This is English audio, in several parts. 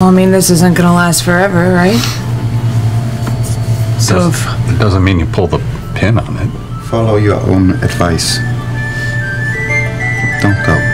I mean, this isn't gonna last forever, right? So it doesn't mean you pull the pin on it. Follow your own advice. Don't go.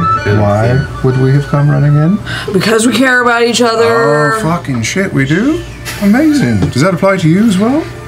Why would we have come running in? Because we care about each other. Oh, fucking shit, we do? Amazing. Does that apply to you as well?